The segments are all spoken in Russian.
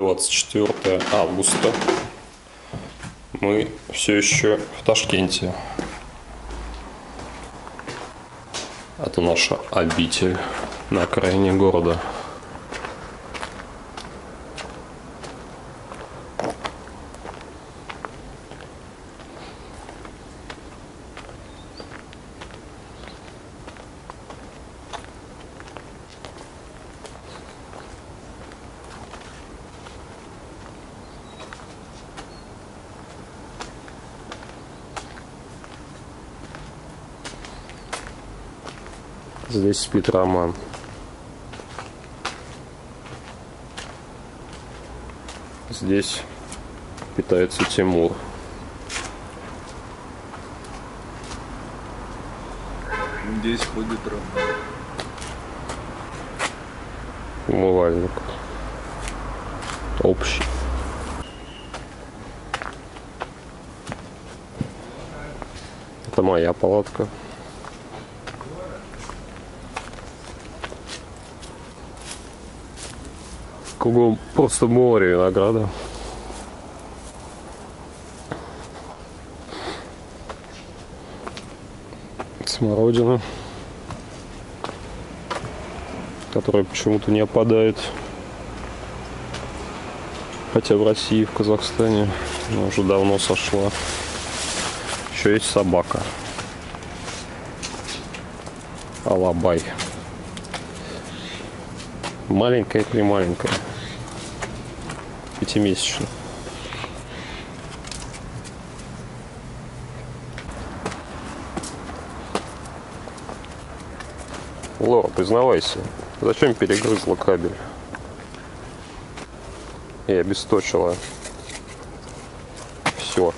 24 августа мы все еще в Ташкенте. Это наша обитель на окраине города. Здесь спит Роман. Здесь питается Тимур. Здесь ходит Роман. Умывальник. Общий. Это моя палатка. Кругом просто море винограда. Смородина, которая почему-то не опадает. Хотя в России, в Казахстане она уже давно сошла. Еще есть собака. Алабай. Маленькая-прималенькая. Пятимесячно. Лора, признавайся, зачем перегрызла кабель и обесточила все?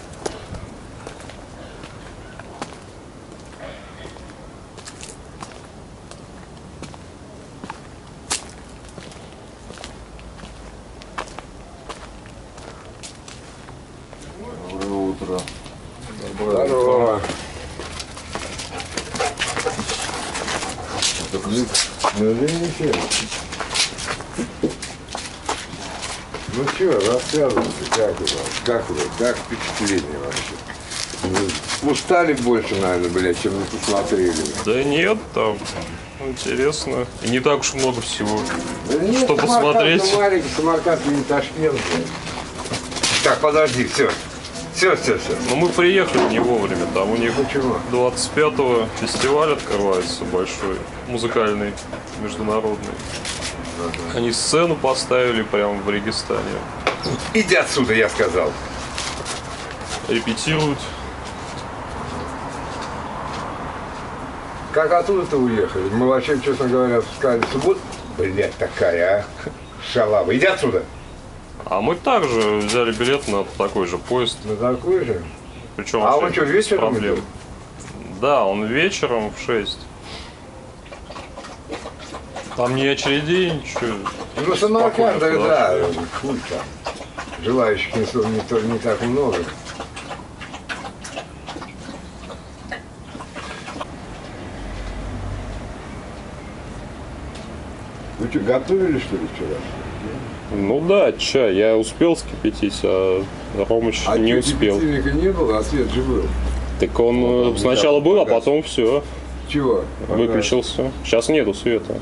Ну что, рассказывайте, как впечатление вообще? Устали больше, наверное, блядь, чем вы посмотрели. Да нет, там интересно. И не так уж много всего. Да нет, что посмотреть. Самарканд, Самарканд не Ташкент. Так, подожди, все. Но мы приехали не вовремя, там у них 25-го фестиваль открывается большой, музыкальный, международный. Они сцену поставили прямо в Регистане. Иди отсюда, я сказал. Репетируют. Как оттуда-то уехали? Мы вообще, честно говоря, сказали, субботу. Блять, такая, а? Шалава. Иди отсюда. А мы также взяли билет на такой же поезд. На такой же? Причем а он что, вечером идет? Да, он вечером в 6. Там не очередей, ничего. Ну, Самарканд, да, хуй там. Желающих не так много. Вы что, готовили, что ли, вчера? Ну да, чай. Я успел скипятить, а Ромыч не успел. А кипятильника не было, а свет же был. Так он сначала был, а потом все. Чего? Выключился. Сейчас нету света.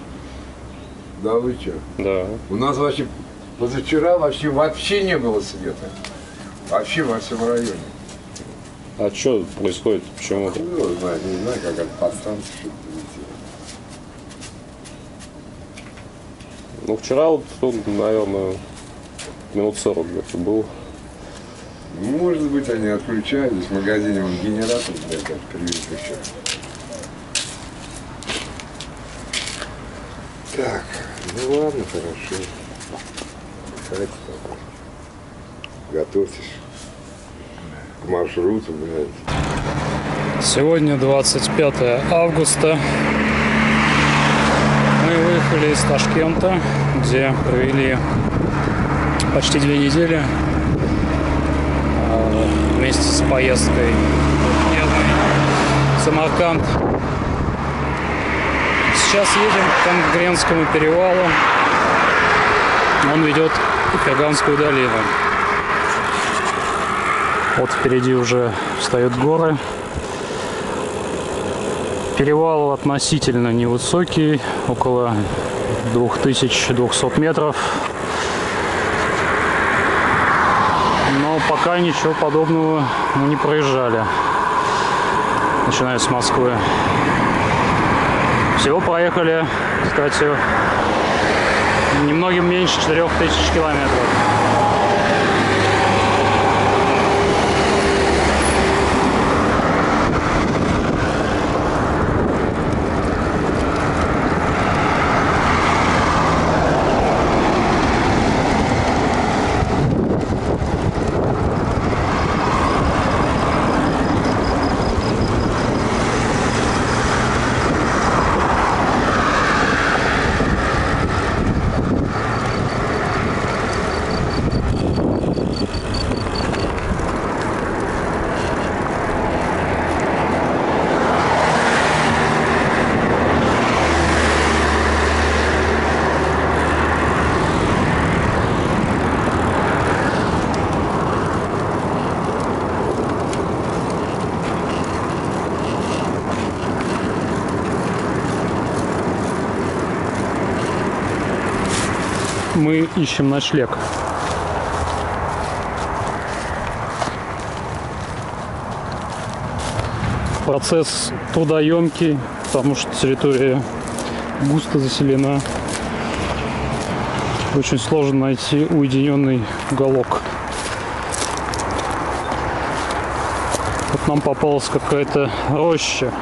Да вы что? Да. У нас вообще позавчера вообще не было света. Вообще во всем районе. А что происходит? Почему? А хуй знает, не знаю, как от подстанции что-то летело. Ну вчера вот тут, наверное, минут 40 где-то было. Может быть, они отключались. В магазине вон генератор, блядь, открыли еще. Так, ну ладно, хорошо. Махайте, готовьтесь к маршруту, блядь. Сегодня 25 августа. Мы выехали из Ташкента, где провели почти 2 недели вместе с поездкой в Самарканд. Сейчас едем к Ангренскому перевалу. Он ведет и Каганскую долину. Вот впереди уже встают горы. Перевал относительно невысокий, около 2200 метров. Но пока ничего подобного мы не проезжали, начиная с Москвы. Всего проехали, кстати, немногим меньше 4000 километров. Мы ищем ночлег. Процесс трудоемкий, потому что территория густо заселена. Очень сложно найти уединенный уголок. Вот нам попалась какая-то роща.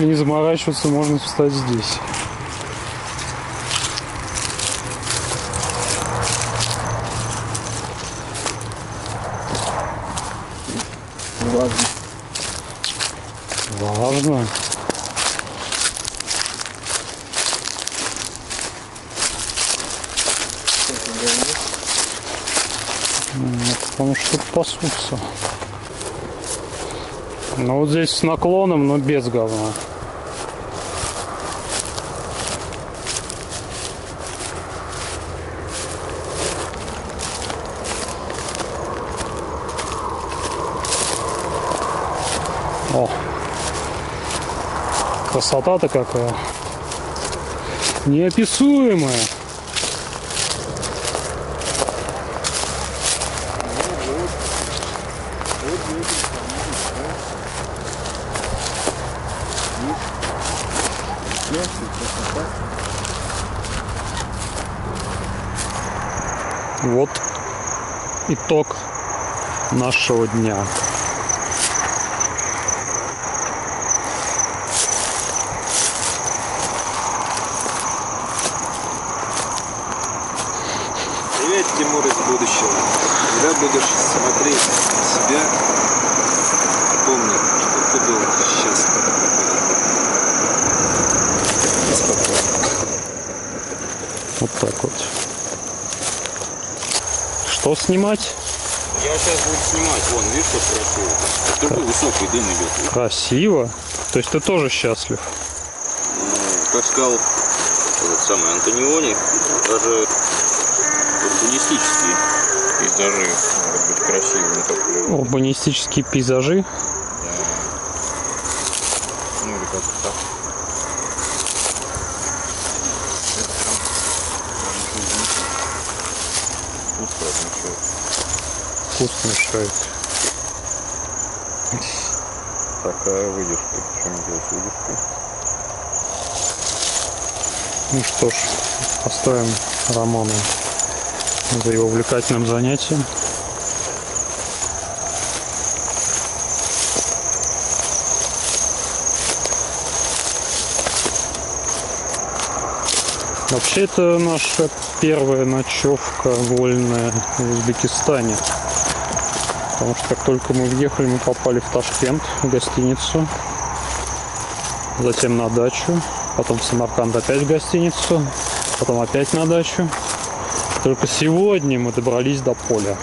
Если не заморачиваться, можно встать здесь. Важно. Потому что тут пасутся. Ну вот здесь с наклоном, но без говна. О, красота-то какая, неописуемая. Вот итог нашего дня. Привет, Тимур из будущего. Когда будешь смотреть на себя, помни, что ты был счастлив. И спокойно. Вот так вот. Что снимать? Я сейчас буду снимать. Вон, видишь, что красиво. Вот такой высокий дым идет. Красиво? То есть ты тоже счастлив? Ну, как сказал этот самый Антониони, даже урбанистические пейзажи могут быть красивыми. Как... Урбанистические пейзажи? Да. Ну или как-то так. Вкусно мешает. Такая выдержка. Почему делать выдержку? Ну что ж, оставим Романа за его увлекательным занятием. Вообще, это наша первая ночевка вольная в Узбекистане. Потому что как только мы въехали, мы попали в Ташкент, в гостиницу. Затем на дачу. Потом в Самарканд опять в гостиницу. Потом опять на дачу. Только сегодня мы добрались до поля.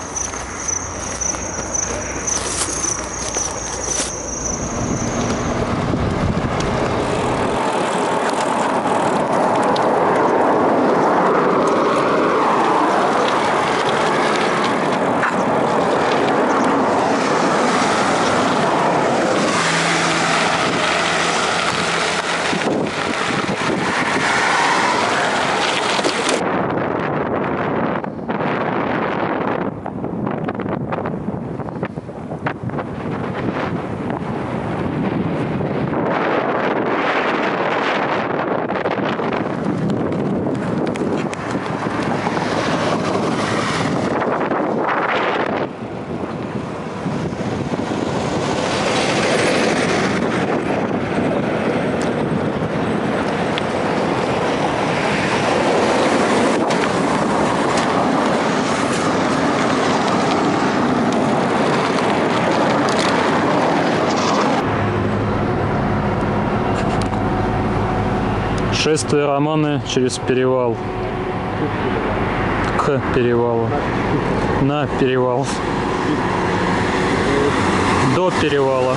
Шествие Романа через перевал. К перевалу. На перевал. До перевала.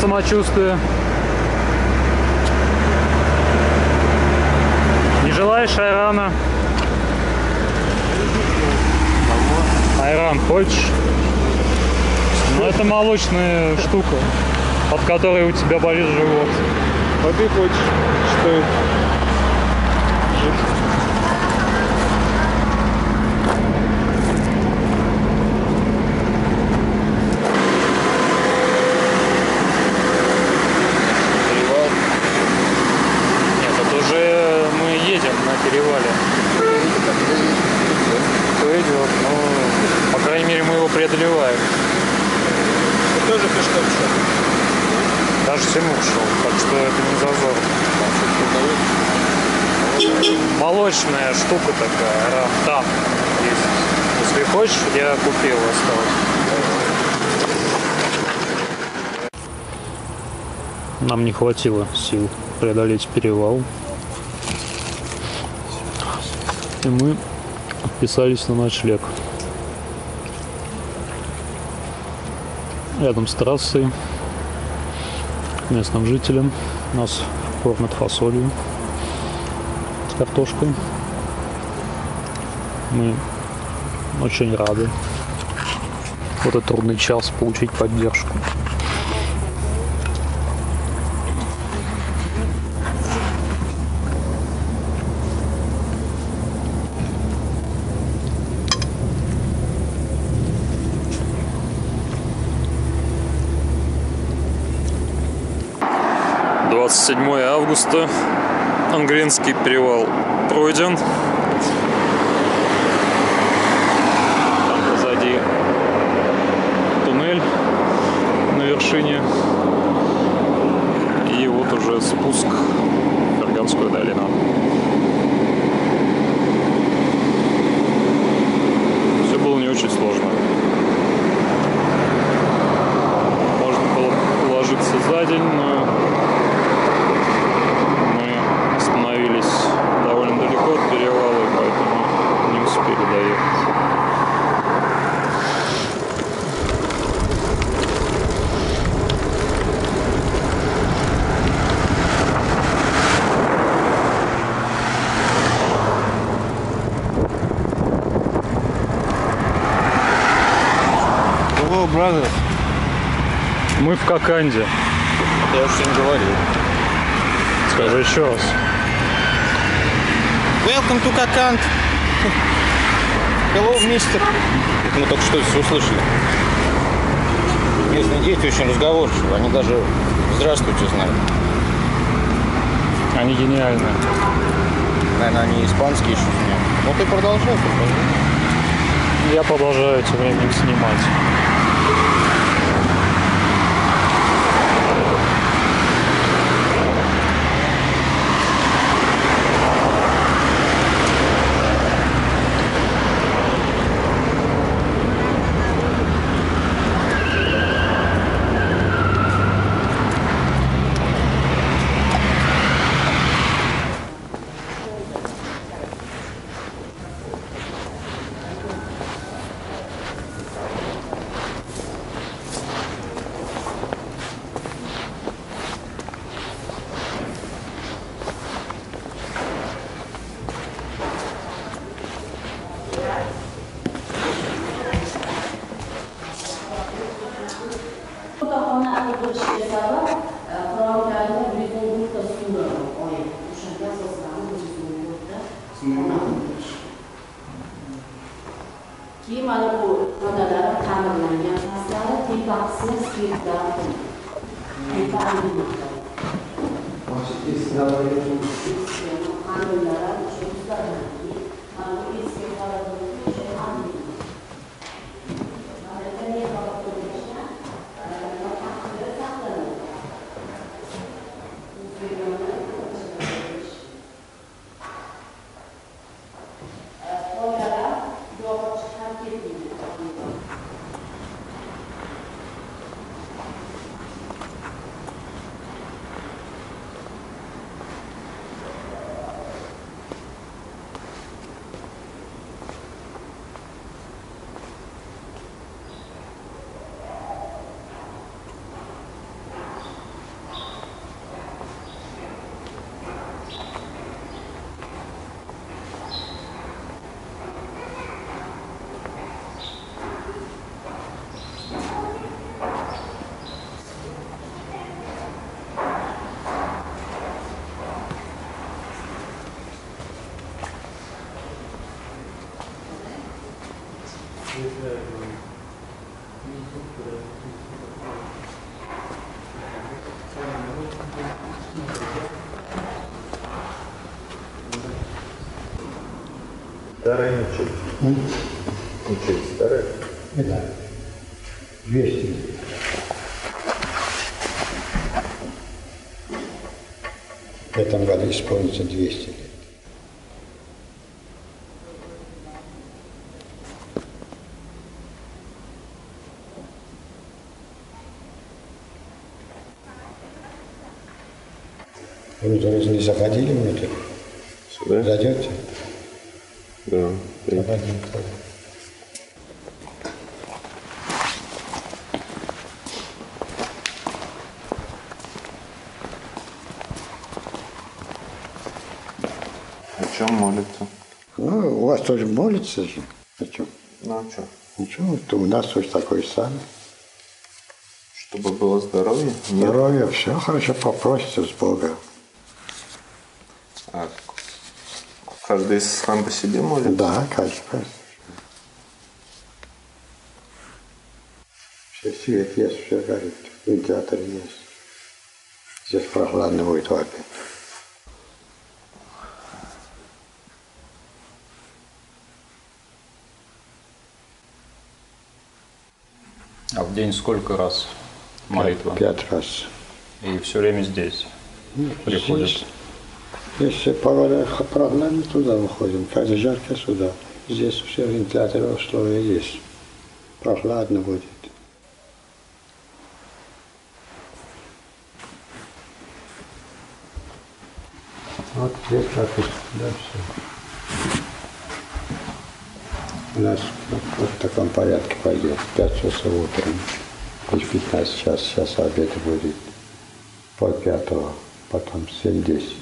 Самочувствие. Не желаешь айрана? Айран хочешь? Ну, это молочная штука, от которой у тебя болит живот. А ты хочешь что это? Молочная штука такая, там есть. Если хочешь, я купил, осталось. Нам не хватило сил преодолеть перевал. И мы подписались на ночлег. Рядом с трассой к местным жителям нас кормят фасолью. Картошкой. Мы очень рады в этот трудный час получить поддержку. . 27 августа. Ангренский перевал пройден. Там позади туннель на вершине. И вот уже спуск в Каганскую долину. Все было не очень сложно. Можно было ложиться за день, но... Мы в Коканде. Я уж не говорил. Скажи еще раз. Welcome to Kakand. Hello, мистер. Мы только что здесь услышали. Местные дети очень разговорчивы. Они даже здравствуйте знают. Они гениальны. Наверное, они испанские еще снимают. Вот ты продолжай. Я продолжаю тем временем снимать. Старая не училась. Училась старая? Да. 200. В этом году исполнится 200 лет. Вы даже не заходили внутрь? Сюда? Зайдете? Да. О чем молится? Ну, у вас тоже молится же. О чем? Ну, о чем? Ничего, то у нас тоже такое самое. Чтобы было здоровье? Здоровье, нет? Все хорошо, попросите с Бога. Каждый сам по себе молится? Да, каждый. Все свет есть, все горит, вентилятор есть. Здесь прохладно будет вообще. А в день сколько раз молитва? 5 раз. И все время здесь? Нет, приходит. Если погода прохладная, мы туда выходим, когда жарко сюда. Здесь все вентиляторы, условия есть. Прохладно будет. Вот здесь так и сюда все. У нас вот в таком порядке пойдет. 5 часов утром, хоть 15 час, сейчас обед будет. Пол 5, потом 7-10.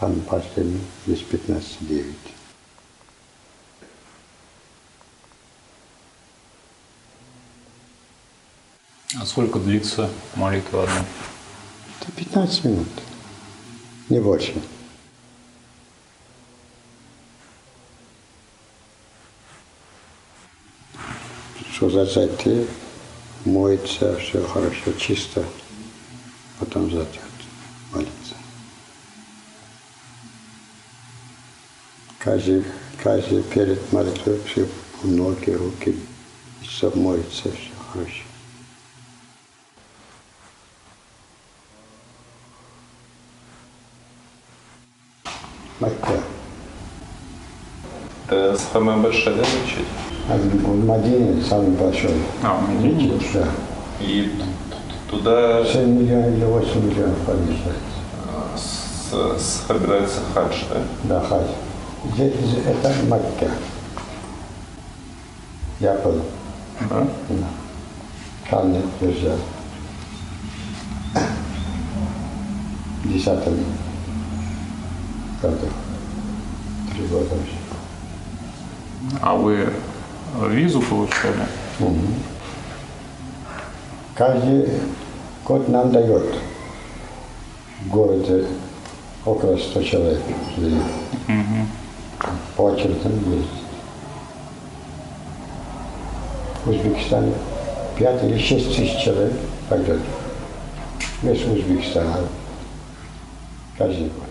Там последний, здесь 15-9. А сколько длится молитва одна? 15 минут, не больше. Что за зайти, моется, все хорошо, чисто, потом зайдет молиться. Каждый перед молитвой все ноги, руки, все моется, все хорошо. Майка. Это самая большая, да, мечеть? А в Мадине самый большой. А, в Мадине? Да. И туда... 7 миллионов или 8 миллионов помещается. Собирается хадж, да? Да, хадж. Это Мекка. Я был. Да? Да. Там не приезжал. 10-м году. 3 года уже. А вы визу получали? Угу. Каждый год нам дает в городе около 100 человек. Угу. По очереди есть. в Узбекистане 5 или 6 тысяч человек пойдет весь Узбекистан каждый год.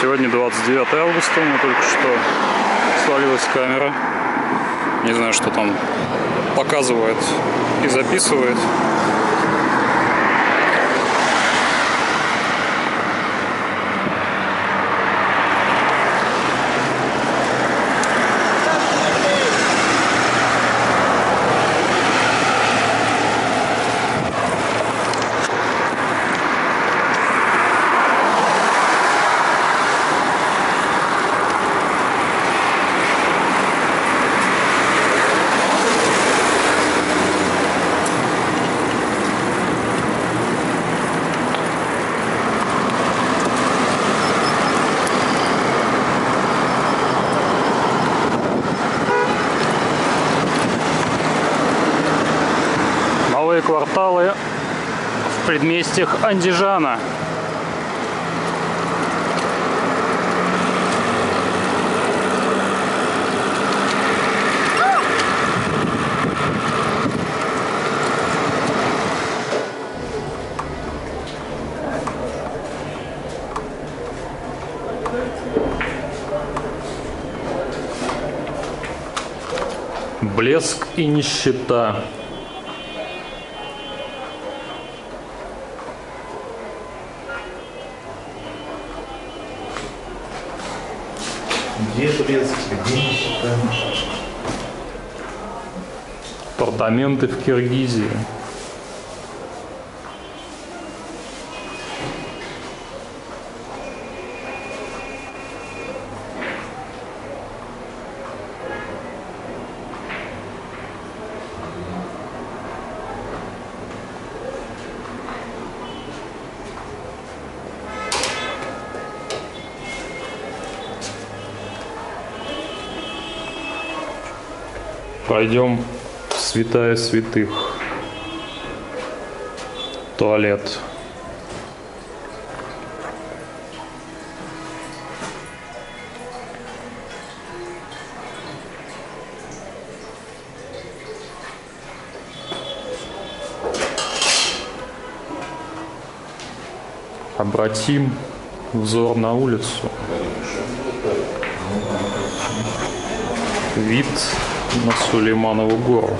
Сегодня 29 августа, но только что свалилась камера. Не знаю, что там показывает и записывает. Кварталы в предместьях Андижана. Блеск и нищета. Апартаменты в Киргизии. Пойдем в святая святых. Туалет. Обратим взор на улицу. Вид на Сулейманову гору.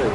Сегодня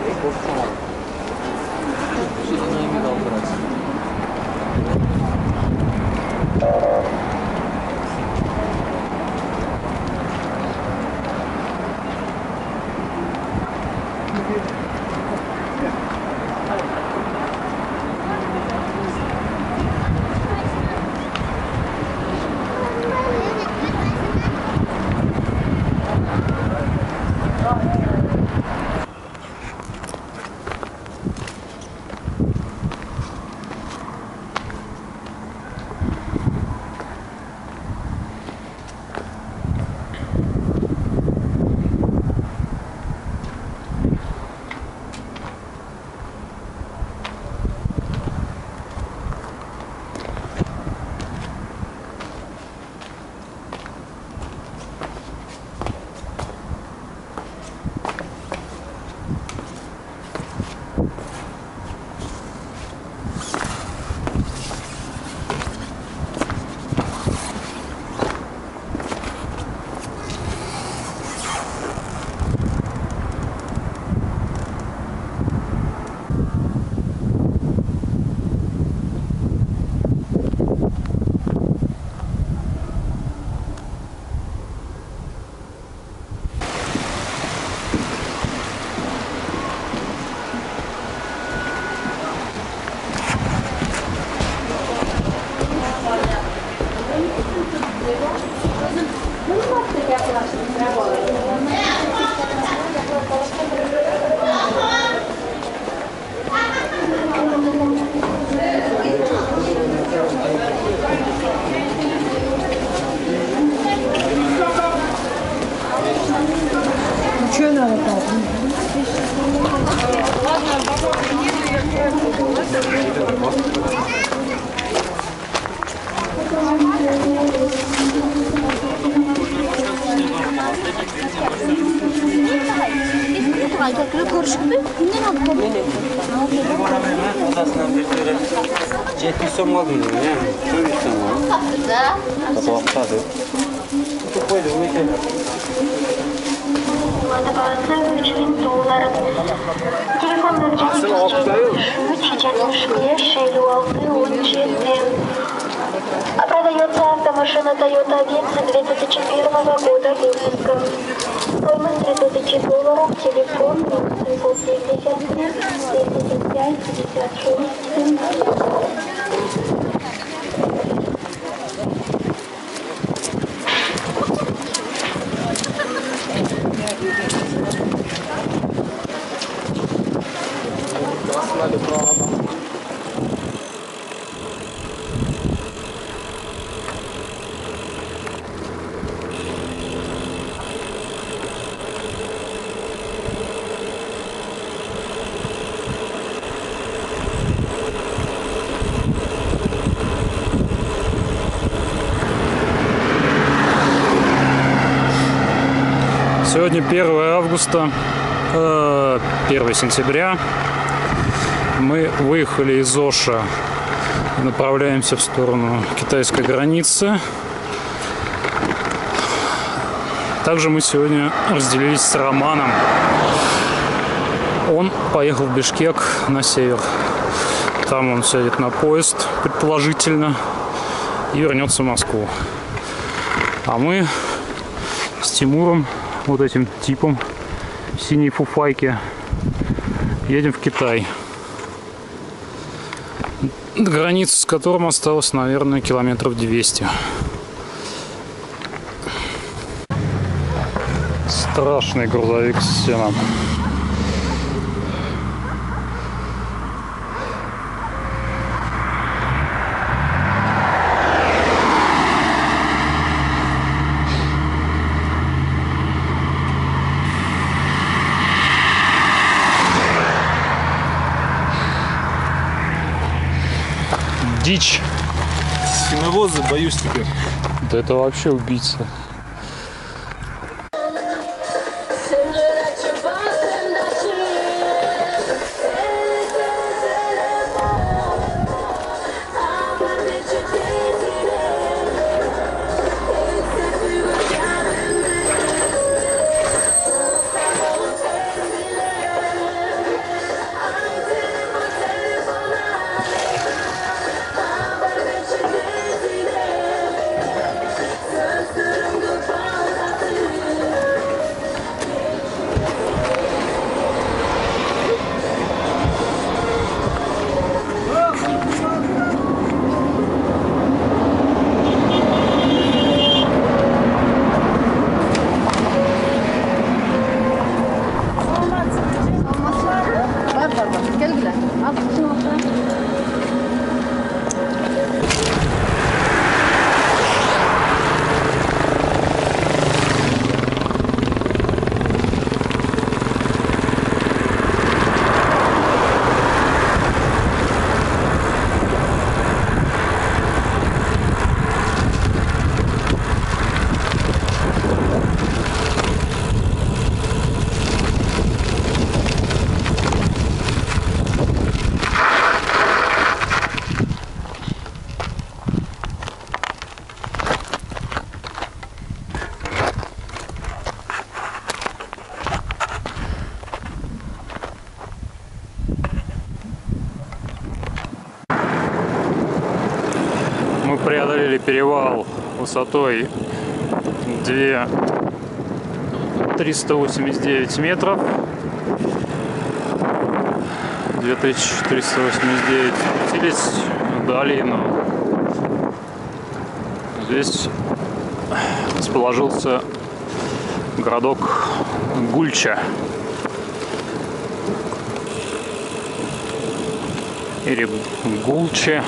1 августа, 1 сентября. Мы выехали из Оша и направляемся в сторону китайской границы. Также мы сегодня разделились с Романом. Он поехал в Бишкек на север. Там он сядет на поезд, предположительно, и вернется в Москву. А мы с Тимуром, вот этим типом в синей фуфайке, едем в Китай, границу с которым осталось, наверное, километров 200. Страшный грузовик с сеном. Дичь. Свиновозы боюсь теперь. Да это вообще убийца. преодолели перевал высотой 2389 метров. 2389. Спустились в долину. Здесь расположился городок Гульча. Или Гульча.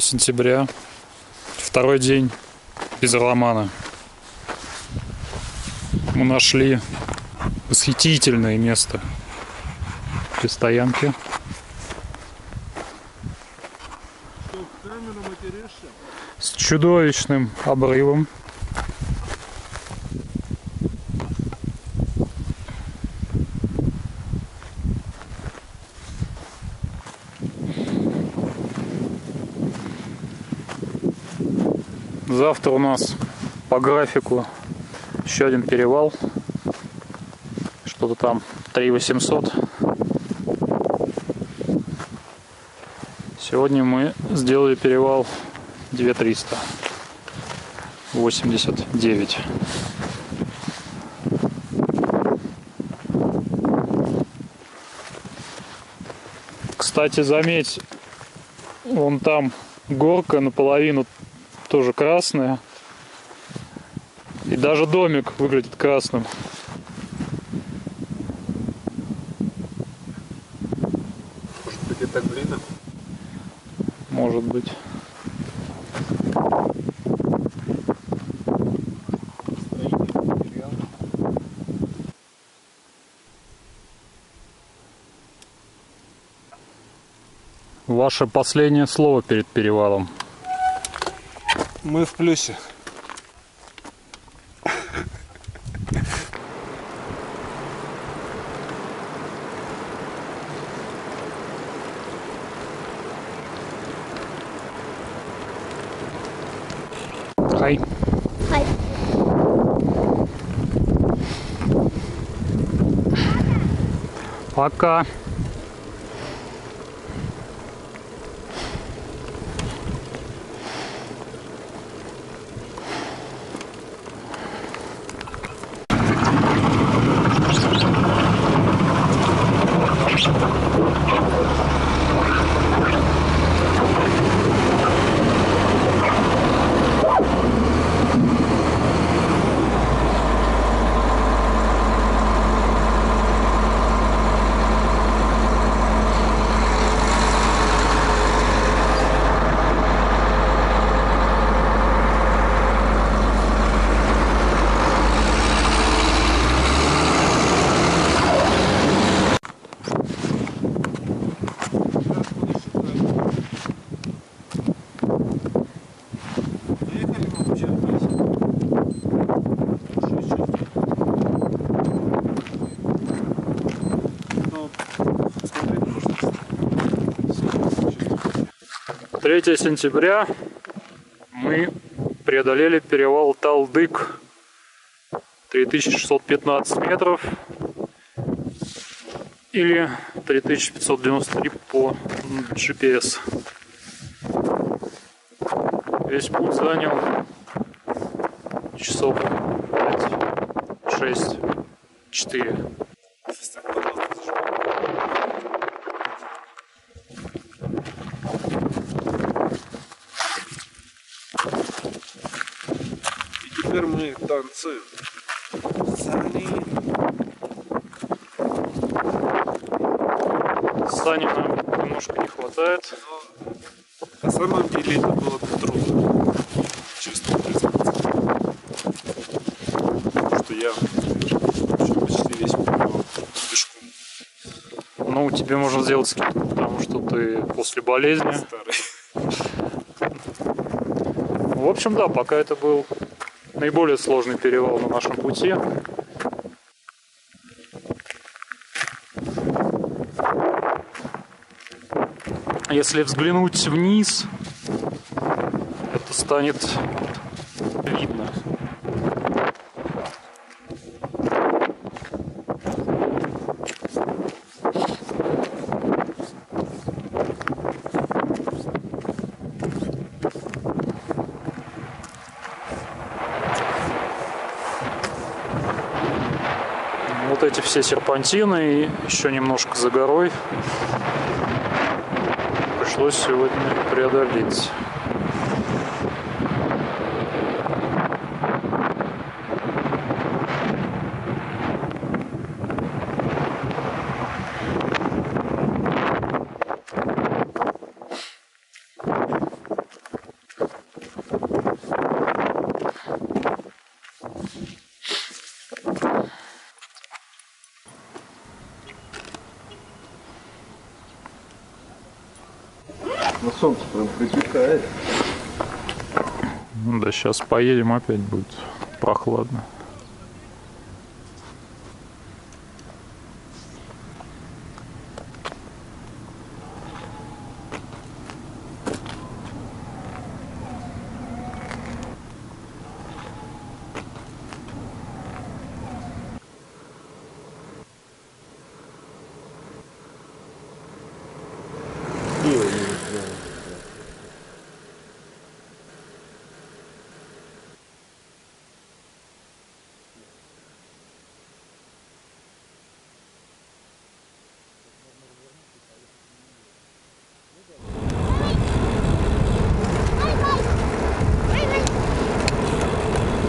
сентября, второй день без Арламана. Мы нашли восхитительное место для стоянки. С чудовищным обрывом. Завтра у нас по графику еще один перевал, что-то там 3800. Сегодня мы сделали перевал 2389. Кстати, заметь, вон там горка наполовину тоже красная, и даже домик выглядит красным. Может быть, это глина? Может быть. Ваше последнее слово перед перевалом. Мы в плюсе. Хай. Хай. Пока. 3 сентября мы преодолели перевал Талдык, 3615 метров или 3593 по GPS. Весь путь занял часов 5-6-4. И теперь мы танцуем. Сани нам немножко не хватает. На самом деле это было трудно. Честно признаться. Потому что я почти весь путь пешком. Ну, тебе можно сделать скидку, потому что ты после болезни. Старый. В общем, да, пока это был наиболее сложный перевал на нашем пути. Если взглянуть вниз, это станет видно. Вот эти все серпантины и еще немножко за горой. Пришлось сегодня преодолеть. Солнце прям припекает. Ну да, сейчас поедем, опять будет прохладно.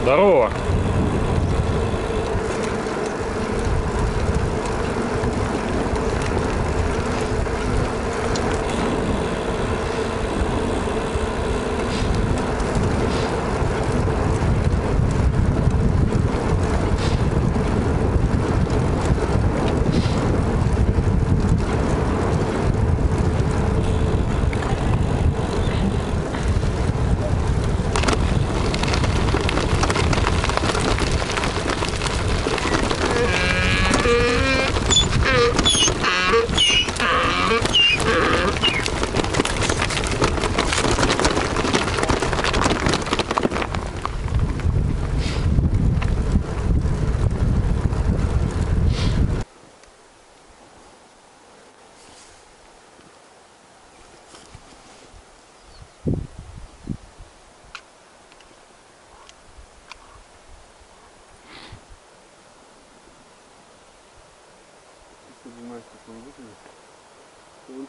Здорово!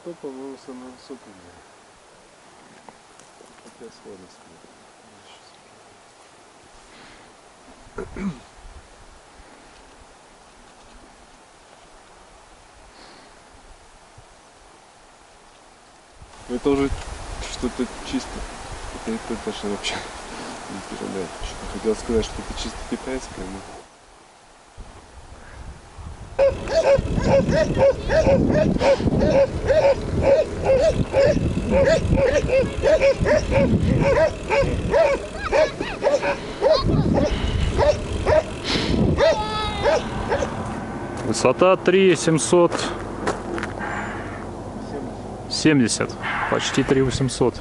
То, по-моему, самое высокое. Опять сходится. Вы тоже что-то чисто. Это даже вообще не передает. Хотел сказать, что это чисто китайское, но... Высота 3770, почти 3800.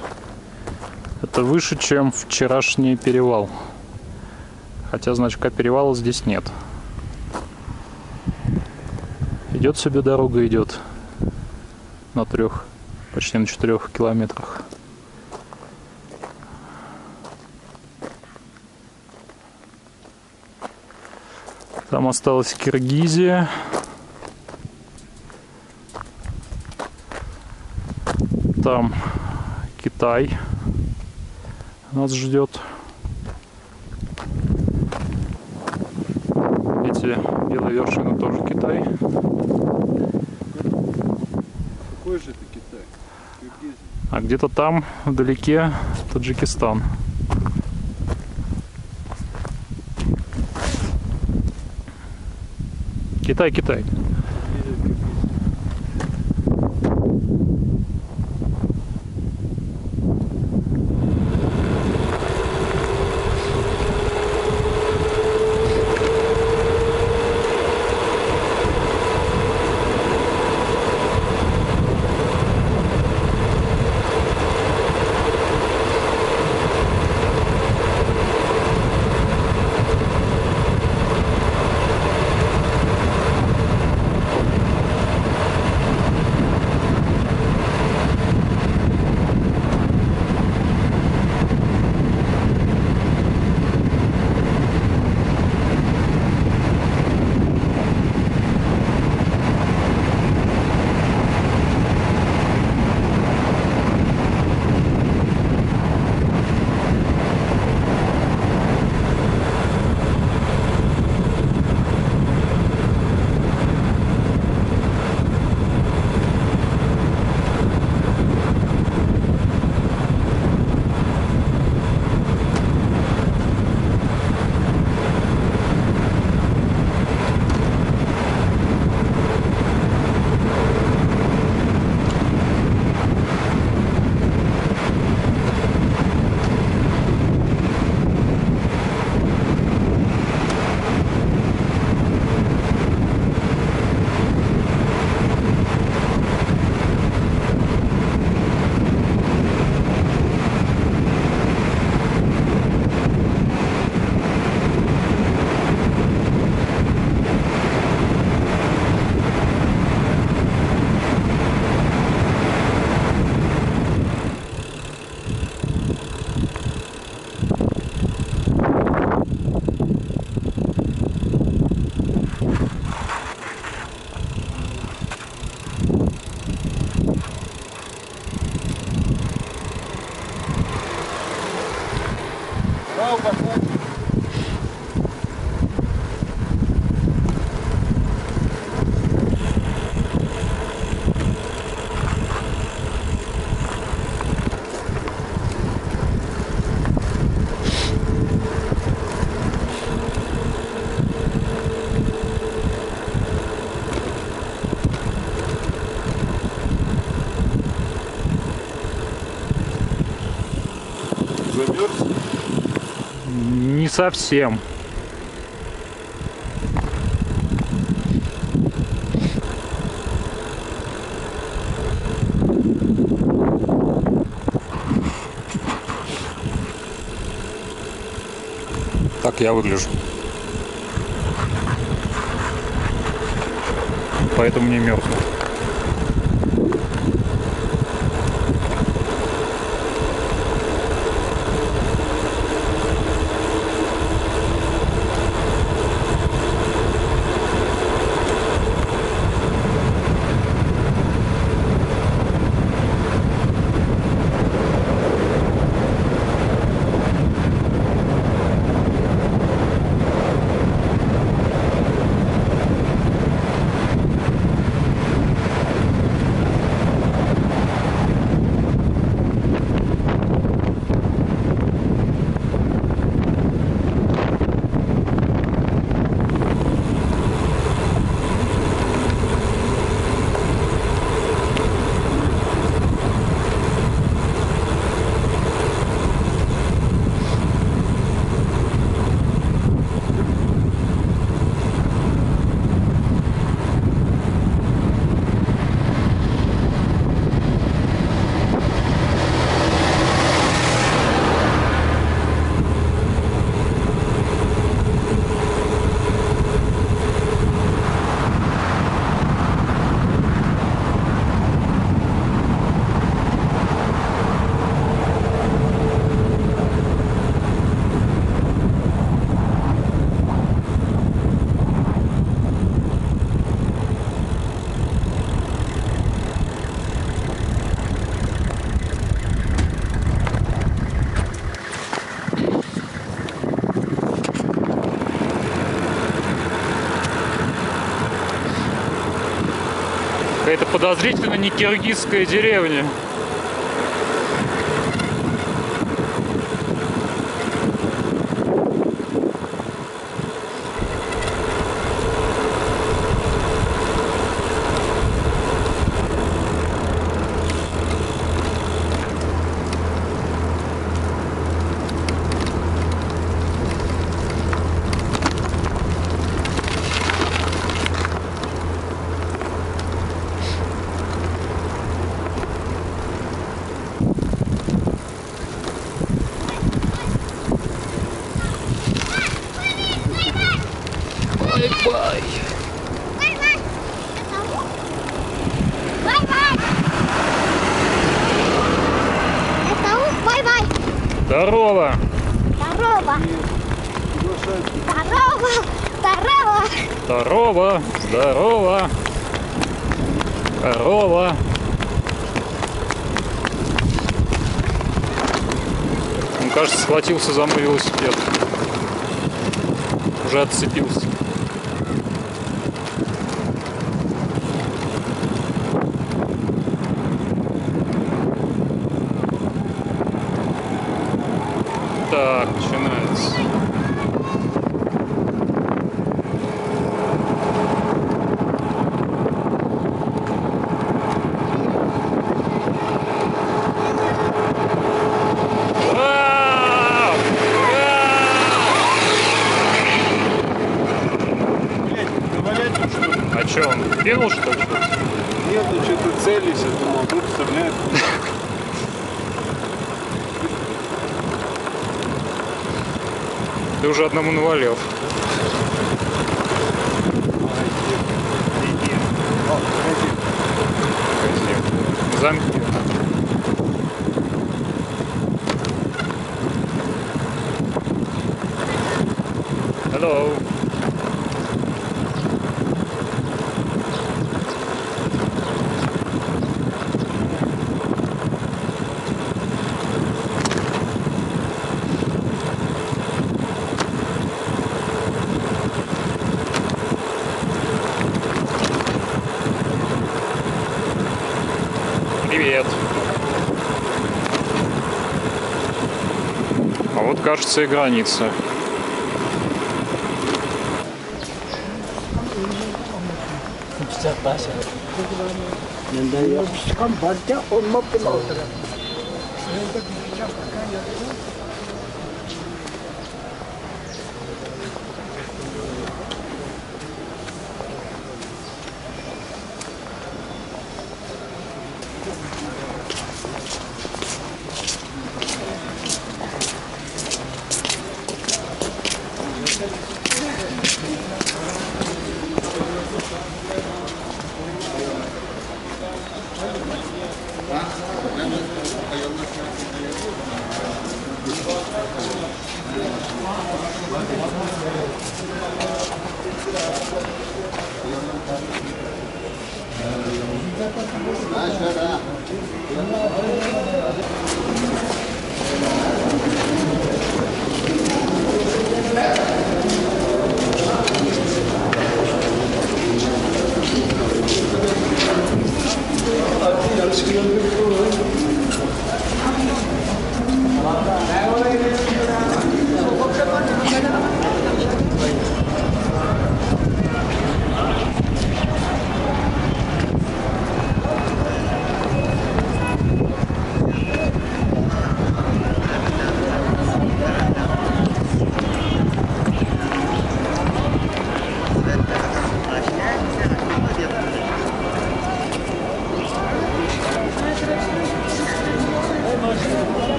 Это выше, чем вчерашний перевал. Хотя значка перевала здесь нет. Идет себе дорога, идет на трех, почти на 4 километрах. Там осталась Киргизия. Там Китай нас ждет. Эти белые вершины тоже Китай. Какой же это Китай? Киргизия. А где-то там вдалеке Таджикистан. Китай, Китай. Совсем. Так я выгляжу. Поэтому не мертв. Какая-то подозрительно не киргизская деревня. Здорово! Здорово! Здорово! Здорово! Здорово! Здорово! Здорово! Он, кажется, схватился за мой велосипед. Уже отцепился. Делал что-то? Нет, ну что-то целись, я думал, тут стреляют. Ты уже одному навалил. Замки. Hello. Кажется, и граница.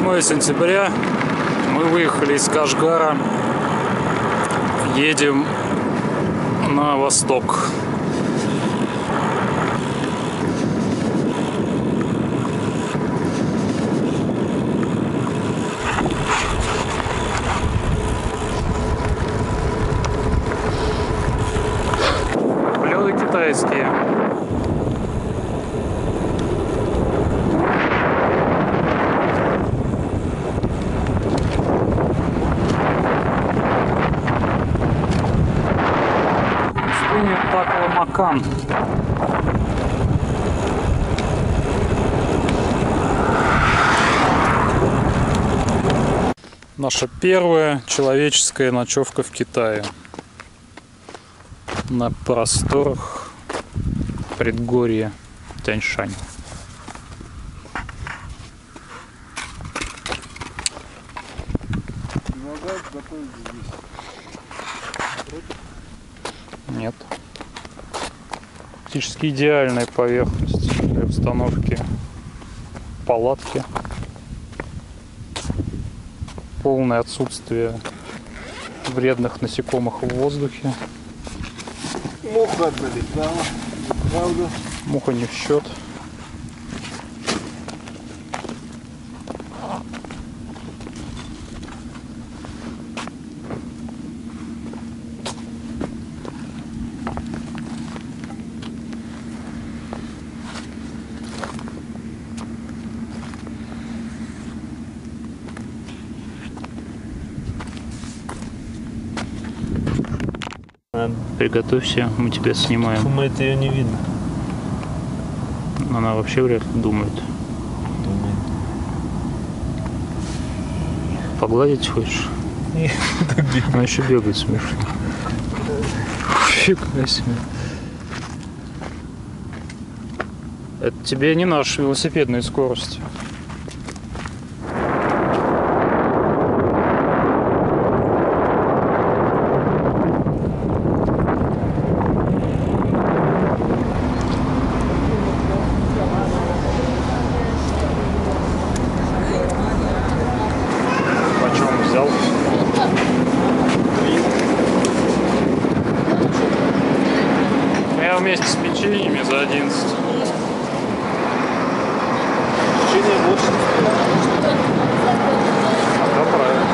8 сентября мы выехали из Кашгара, едем на восток. Блюда китайские. Коканд. Наша первая человеческая ночевка в Китае на просторах предгорья Тяньшань. Нет. Практически идеальная поверхность для установки палатки. Полное отсутствие вредных насекомых в воздухе. Муха долетала, правда? Муха не в счет. Приготовься, мы тебя снимаем. Фу, это ее не видно. Она вообще вряд ли думает. Погладить хочешь? Нет. Она еще бегает смешно. Фига себе. Это тебе не наши велосипедные скорости. Вместе с печеньями за 11. Печенье больше. Да, правильно.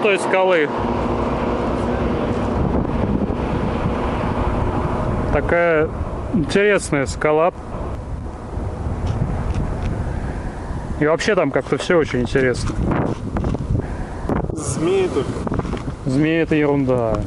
Золотой скалы. Такая интересная скала. И вообще там как-то все очень интересно. Змеи только. Змеи — это ерунда.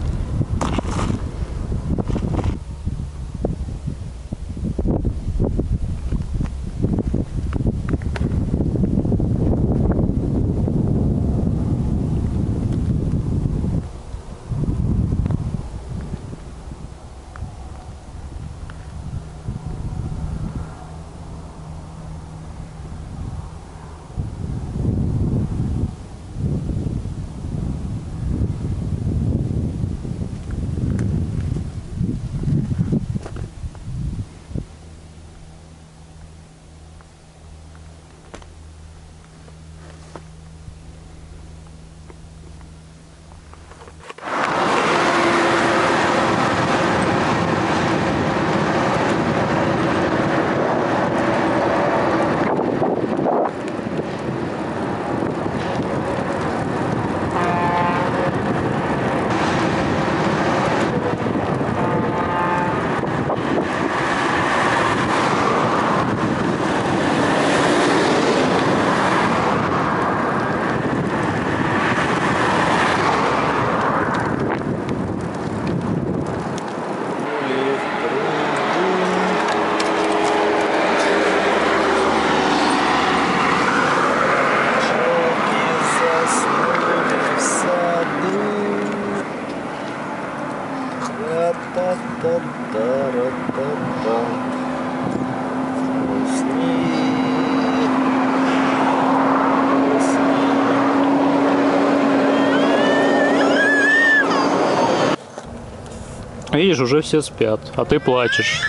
Видишь, уже все спят, а ты плачешь.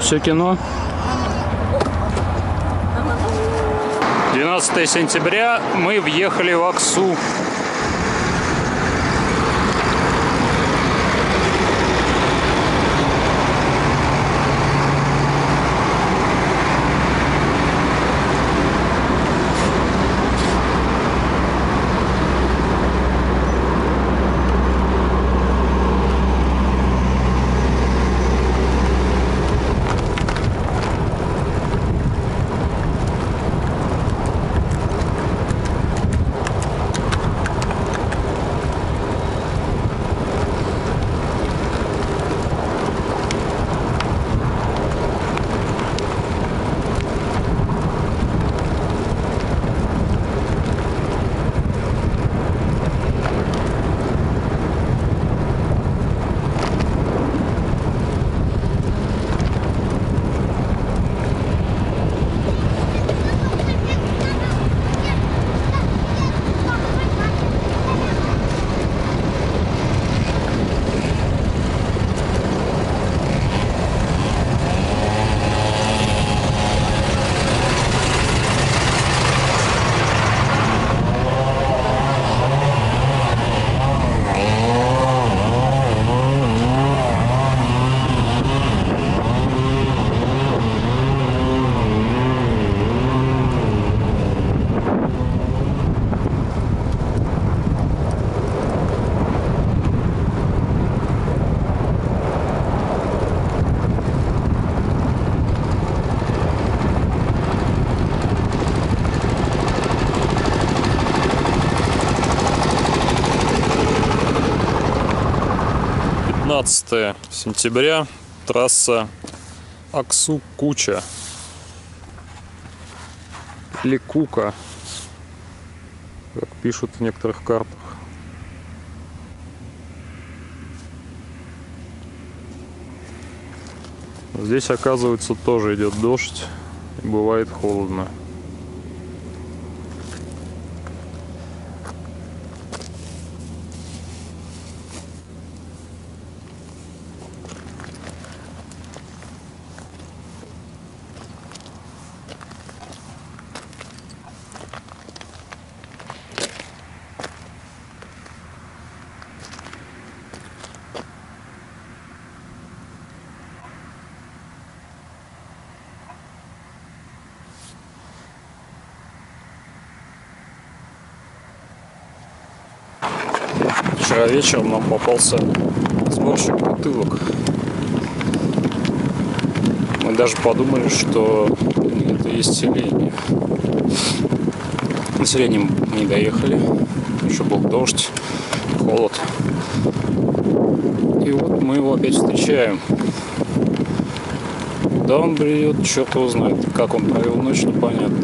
Все кино. 12 сентября мы въехали в Аксу. 15 сентября, трасса Аксу-Куча или Кука, как пишут в некоторых картах. Здесь, оказывается, тоже идет дождь и бывает холодно. Вчера вечером нам попался сборщик бутылок. Мы даже подумали, что это есть селение. На селение мы не доехали. Еще был дождь, холод. И вот мы его опять встречаем. Да он бредет, черт его знает. Как он провел ночь, непонятно.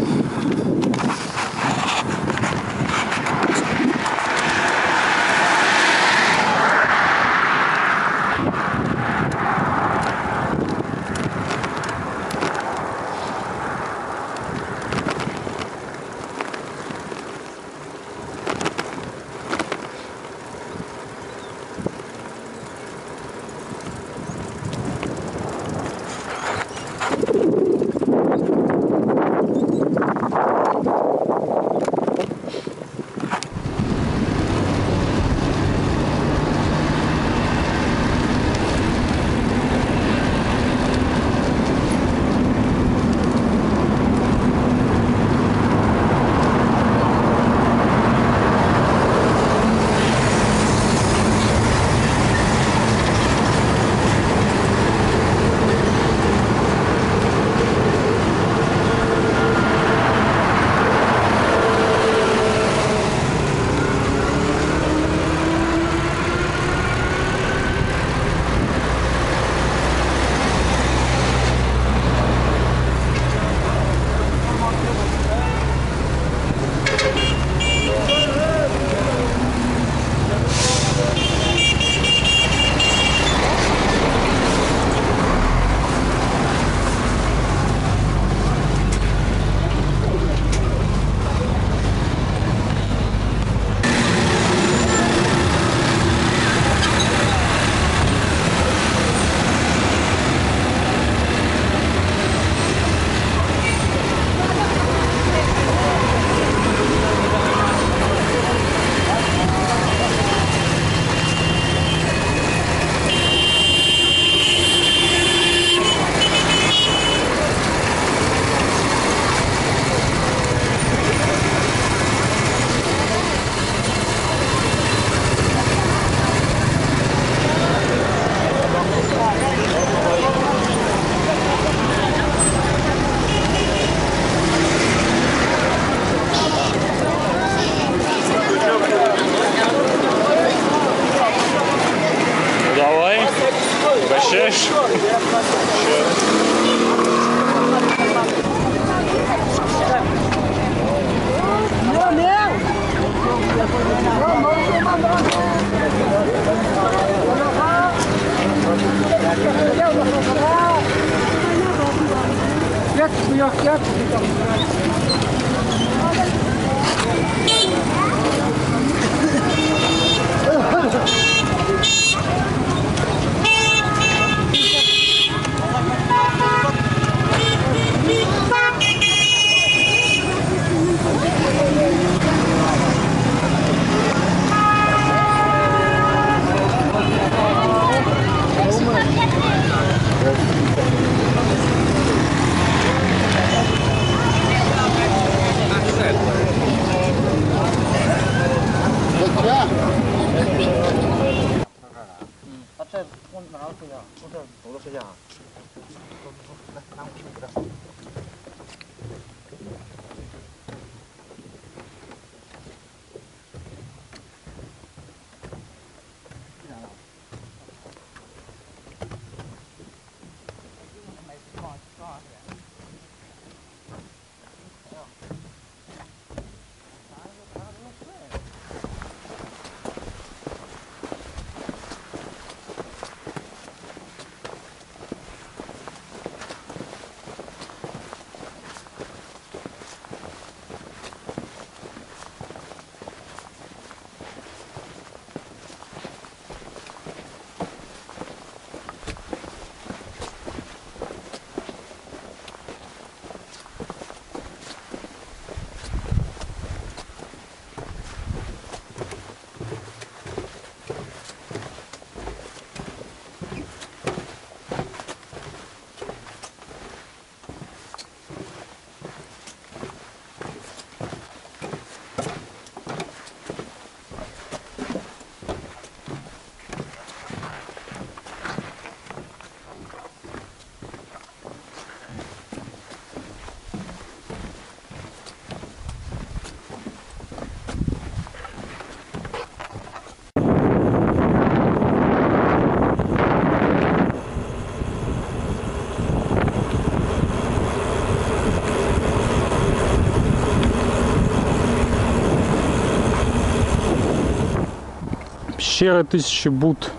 пещеры 1000 бут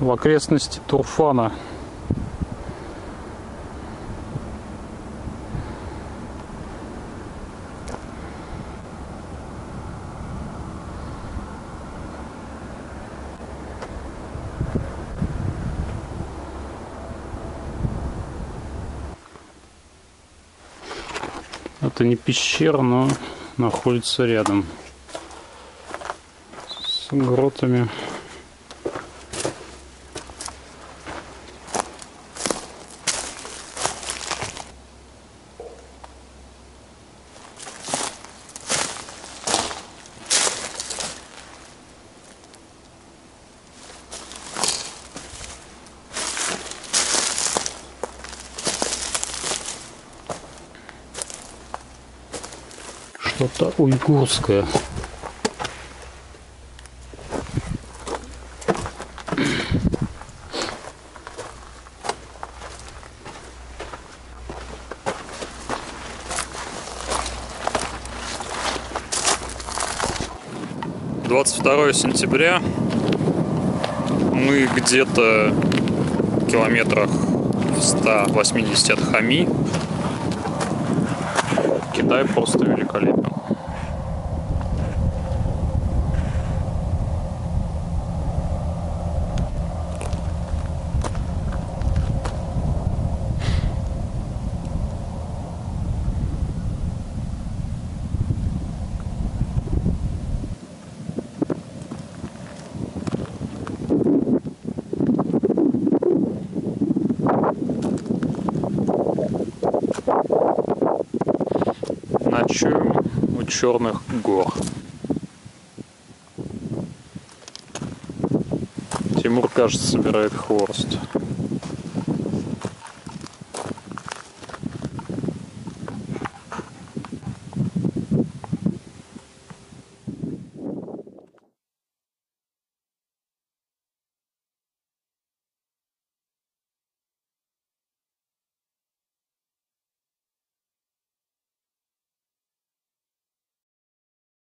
в окрестности Турфана. Это не пещера, но находится рядом с гротами. Что-то уйгурское. . 22 сентября. Мы где-то в километрах в 180 от Хами. Китай просто великолепен. Ночуем у Черных гор. Тимур, кажется, собирает хворост.